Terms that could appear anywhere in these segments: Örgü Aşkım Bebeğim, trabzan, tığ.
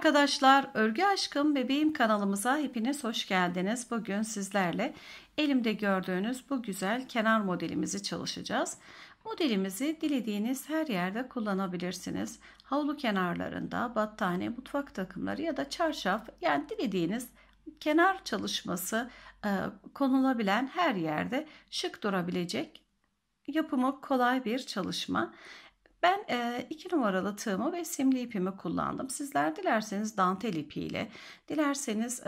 Arkadaşlar, Örgü Aşkım Bebeğim kanalımıza hepiniz hoş geldiniz. Bugün sizlerle elimde gördüğünüz bu güzel kenar modelimizi çalışacağız. Modelimizi dilediğiniz her yerde kullanabilirsiniz. Havlu kenarlarında, battaniye, mutfak takımları ya da çarşaf, yani dilediğiniz kenar çalışması konulabilen her yerde şık durabilecek, yapımı kolay bir çalışma. Ben 2 numaralı tığımı ve simli ipimi kullandım. Sizler dilerseniz dantel ipiyle, dilerseniz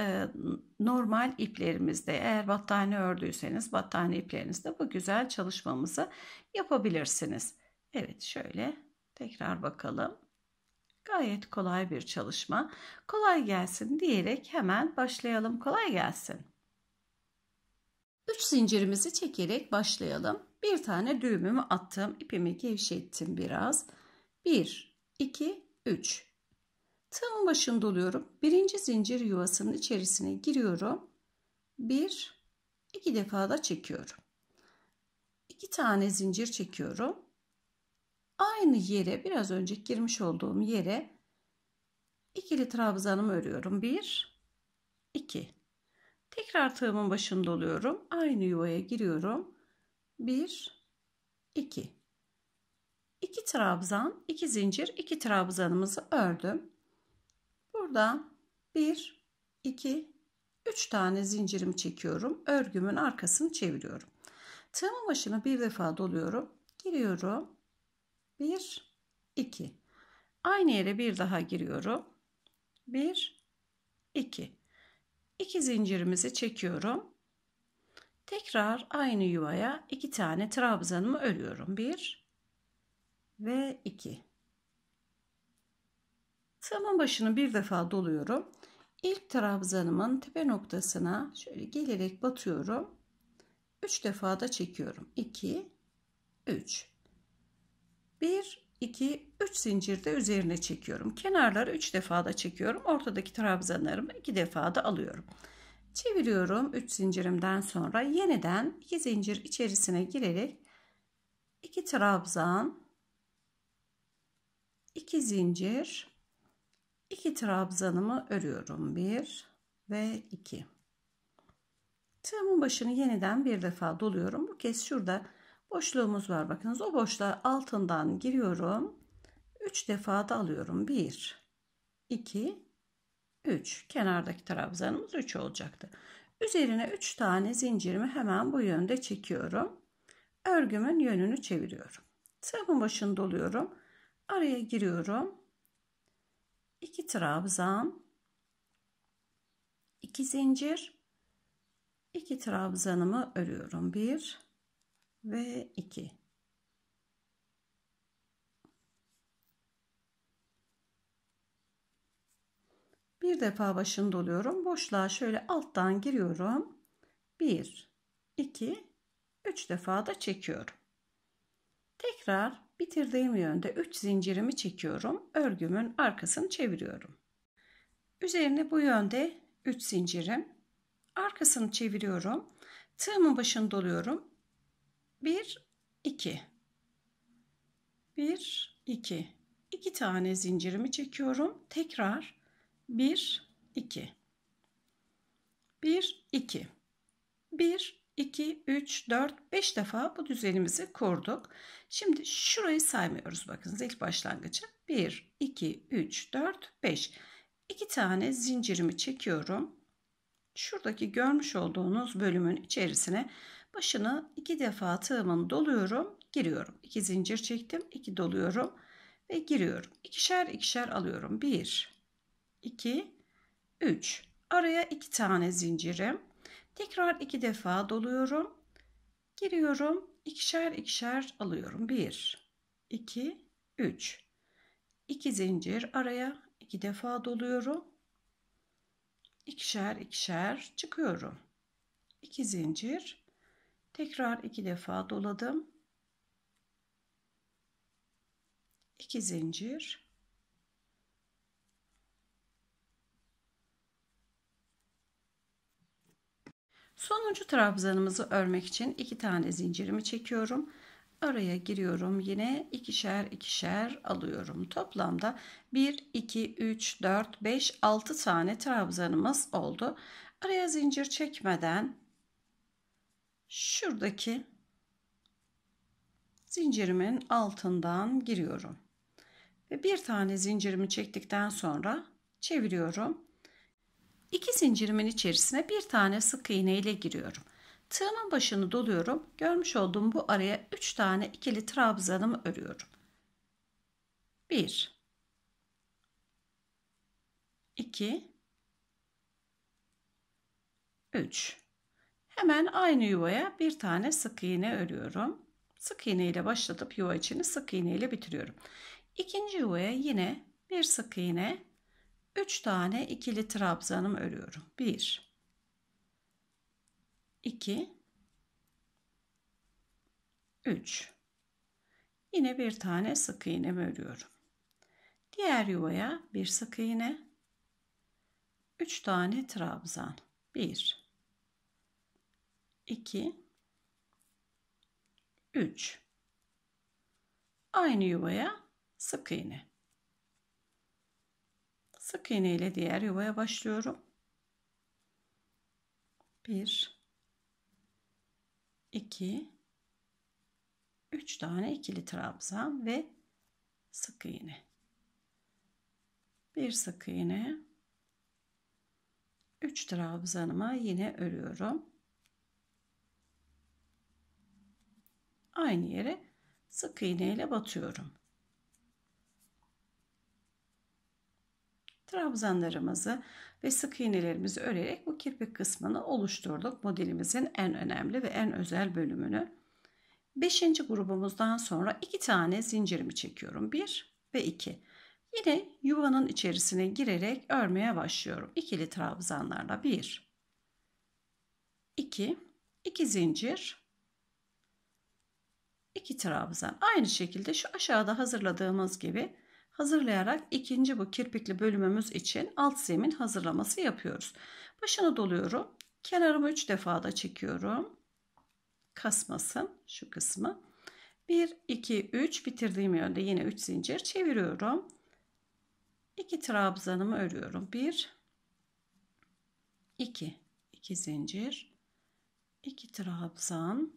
normal iplerimizde, eğer battaniye ördüyseniz battaniye iplerinizde bu güzel çalışmamızı yapabilirsiniz. Evet, şöyle tekrar bakalım. Gayet kolay bir çalışma. Kolay gelsin diyerek hemen başlayalım. Kolay gelsin. 3 zincirimizi çekerek başlayalım. Bir tane düğümümü attım. İpimi gevşettim biraz. 1, 2, 3. Tığın başını doluyorum. Birinci zincir yuvasının içerisine giriyorum. 1, 2 defa da çekiyorum. 2 tane zincir çekiyorum. Aynı yere, biraz önce girmiş olduğum yere ikili trabzanımı örüyorum. 1, 2. Tekrar tığımın başını doluyorum. Aynı yuvaya giriyorum. 1 2, 2 trabzan, 2 zincir, 2 trabzanımızı ördüm. Buradan 1 2 3 tane zincirimi çekiyorum. Örgümün arkasını çeviriyorum. Tığımın başını bir defa doluyorum. Giriyorum. 1 2. Aynı yere bir daha giriyorum. 1 2. 2 zincirimizi çekiyorum. Tekrar aynı yuvaya 2 tane trabzanımı örüyorum. 1 ve 2. Tığımın başını bir defa doluyorum. İlk trabzanımın tepe noktasına şöyle gelerek batıyorum. 3 defa da çekiyorum. 2 3. 1 2 3 zincirde üzerine çekiyorum. Kenarları 3 defa da çekiyorum. Ortadaki trabzanlarımı 2 defa da alıyorum. Çeviriyorum. 3 zincirimden sonra yeniden 2 zincir içerisine girerek 2 trabzan, 2 zincir, 2 trabzanımı örüyorum. 1 ve 2. Tığımın başını yeniden bir defa doluyorum. Bu kez şurada boşluğumuz var, bakınız. O boşluğa altından giriyorum. 3 defa da alıyorum. 1 2 3. Kenardaki trabzanımız 3 olacaktı. Üzerine 3 tane zincirimi hemen bu yönde çekiyorum. Örgümün yönünü çeviriyorum. Tığımın başını doluyorum. Araya giriyorum. 2 trabzan, 2 zincir, 2 trabzanımı örüyorum. 1 ve 2. Bir defa başını doluyorum. Boşluğa şöyle alttan giriyorum. 1, 2, 3 defa da çekiyorum. Tekrar bitirdiğim yönde 3 zincirimi çekiyorum. Örgümün arkasını çeviriyorum. Üzerine bu yönde 3 zincirim. Arkasını çeviriyorum. Tığımın başını doluyorum. 1, 2. 1, 2. 2 tane zincirimi çekiyorum. Tekrar 1 2 1 2 1 2 3 4 5 defa bu düzenimizi kurduk. Şimdi şurayı saymıyoruz, bakınız ilk başlangıcı. 1 2 3 4 5. 2 tane zincirimi çekiyorum. Şuradaki görmüş olduğunuz bölümün içerisine başını 2 defa tığımın doluyorum, giriyorum. 2 zincir çektim, 2 doluyorum ve giriyorum. İkişer ikişer alıyorum. 1 2 3. Araya 2 tane zincirim. Tekrar 2 defa doluyorum. Giriyorum. İkişer ikişer alıyorum. 1 2 3. 2 zincir, araya 2 defa doluyorum. İkişer ikişer çıkıyorum. 2 zincir. Tekrar 2 defa doladım. 2 zincir. 10. trabzanımızı örmek için 2 tane zincirimi çekiyorum. araya giriyorum. Yine ikişer ikişer alıyorum. Toplamda 1, 2, 3, 4, 5, 6 tane trabzanımız oldu. Araya zincir çekmeden şuradaki zincirimin altından giriyorum. Ve bir tane zincirimi çektikten sonra çeviriyorum. İki zincirimin içerisine bir tane sık iğne ile giriyorum. Tığımın başını doluyorum. Görmüş olduğum bu araya 3 tane ikili trabzanımı örüyorum. 1 2 3. Hemen aynı yuvaya bir tane sık iğne örüyorum. Sık iğne ile başlatıp yuva içini sık iğne ile bitiriyorum. İkinci yuvaya yine bir sık iğne, 3 tane ikili trabzanım örüyorum. 1 2 3. Yine bir tane sık iğnemi örüyorum. Diğer yuvaya bir sık iğne, 3 tane trabzan. 1 2 3. Aynı yuvaya sık iğne. Sık iğne ile diğer yuvaya başlıyorum. 1 2 3 tane ikili trabzan ve sık iğne. Bir sık iğne, 3 trabzanıma yine örüyorum. Aynı yere sık iğne ile batıyorum. Trabzanlarımızı ve sık iğnelerimizi örerek bu kirpik kısmını oluşturduk. Modelimizin en önemli ve en özel bölümünü. 5. grubumuzdan sonra 2 tane zincirimi çekiyorum. 1 ve 2. Yine yuvanın içerisine girerek örmeye başlıyorum. İkili trabzanlarla 1 2 2 zincir 2 trabzan. Aynı şekilde şu aşağıda hazırladığımız gibi hazırlayarak ikinci bu kirpikli bölümümüz için alt zemin hazırlaması yapıyoruz. Başını doluyorum. Kenarımı 3 defa da çekiyorum. Kasmasın şu kısmı. 1, 2, 3 bitirdiğim yönde yine 3 zincir çeviriyorum. 2 trabzanımı örüyorum. 1, 2, 2 zincir, 2 trabzan.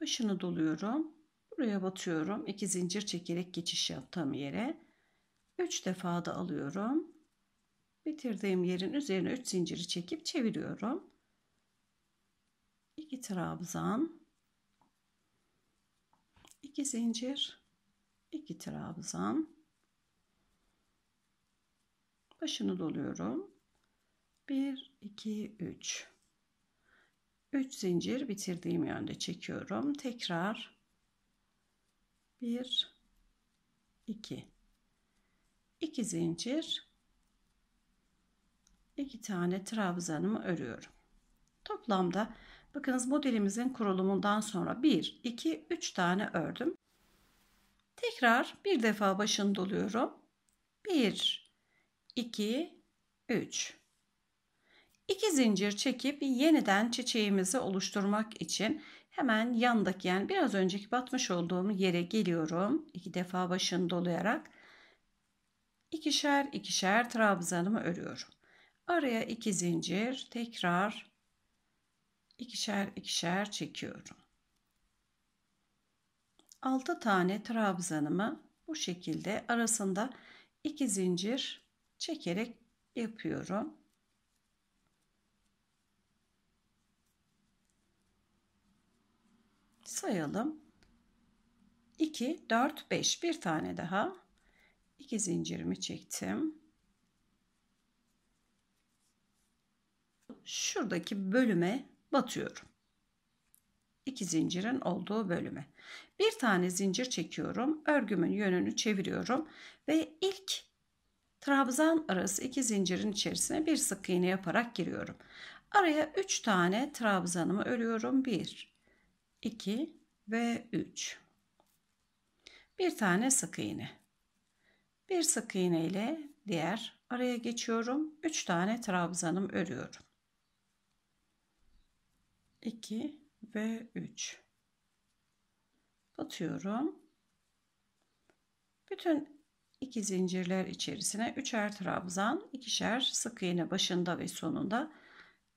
Başını doluyorum. Buraya batıyorum. 2 zincir çekerek geçiş yaptığım yere 3 defa da alıyorum. Bitirdiğim yerin üzerine 3 zinciri çekip çeviriyorum. 2 trabzan, 2 zincir, 2 trabzan. Başını doluyorum. 1 2 3. 3 zincir bitirdiğim yönde çekiyorum. Tekrar 1 2 2 zincir 2 tane trabzanımı örüyorum. Toplamda bakınız modelimizin kurulumundan sonra 1 2 3 tane ördüm. Tekrar bir defa başını doluyorum. 1 2 3. 2 zincir çekip yeniden çiçeğimizi oluşturmak için hemen yandaki, yani biraz önceki batmış olduğum yere geliyorum. 2 defa başını dolayarak ikişer ikişer trabzanımı örüyorum. Araya 2 zincir, tekrar ikişer ikişer çekiyorum. 6 tane trabzanımı bu şekilde arasında 2 zincir çekerek yapıyorum. Sayalım. 2 4 5. Bir tane daha. 2 zincirimi çektim. Şuradaki bölüme batıyorum. 2 zincirin olduğu bölüme. Bir tane zincir çekiyorum. Örgümün yönünü çeviriyorum ve ilk trabzan arası 2 zincirin içerisine bir sık iğne yaparak giriyorum. Araya 3 tane trabzanımı örüyorum. 1 2 ve 3. Bir tane sık iğne. Bir sık iğne ile diğer araya geçiyorum. 3 tane trabzanım örüyorum. 2 ve 3. batıyorum. Bütün iki zincirler içerisine üçer trabzan, ikişer sık iğne başında ve sonunda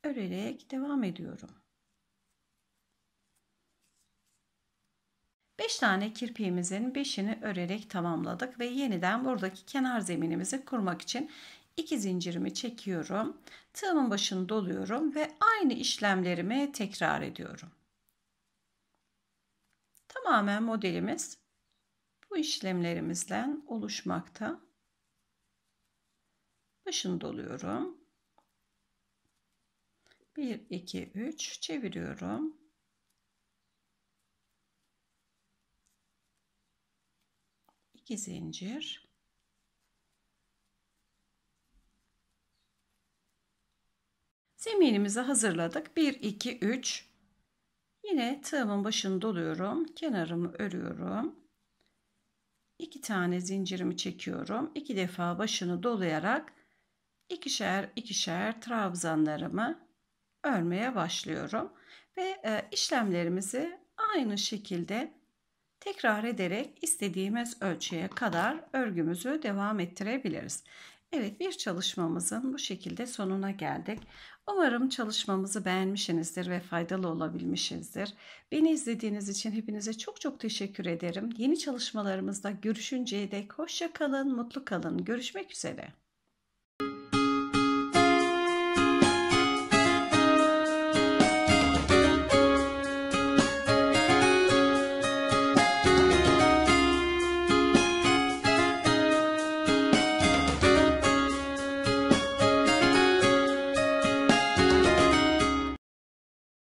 örerek devam ediyorum. 5 tane kirpiğimizin 5'ini örerek tamamladık ve yeniden buradaki kenar zeminimizi kurmak için 2 zincirimi çekiyorum. Tığımın başını doluyorum ve aynı işlemlerimi tekrar ediyorum. Tamamen modelimiz bu işlemlerimizden oluşmakta. Başını doluyorum. 1, 2, 3 çeviriyorum. İki zincir. Zeminimizi hazırladık. 1, 2, 3. Yine tığımın başını doluyorum. Kenarımı örüyorum. 2 tane zincirimi çekiyorum. 2 defa başını dolayarak ikişer ikişer trabzanlarımı örmeye başlıyorum. Ve işlemlerimizi aynı şekilde tekrar ederek istediğimiz ölçüye kadar örgümüzü devam ettirebiliriz. Evet, bir çalışmamızın bu şekilde sonuna geldik. Umarım çalışmamızı beğenmişsinizdir ve faydalı olabilmişizdir. Beni izlediğiniz için hepinize çok çok teşekkür ederim. Yeni çalışmalarımızda görüşünceye dek hoşça kalın, mutlu kalın. Görüşmek üzere.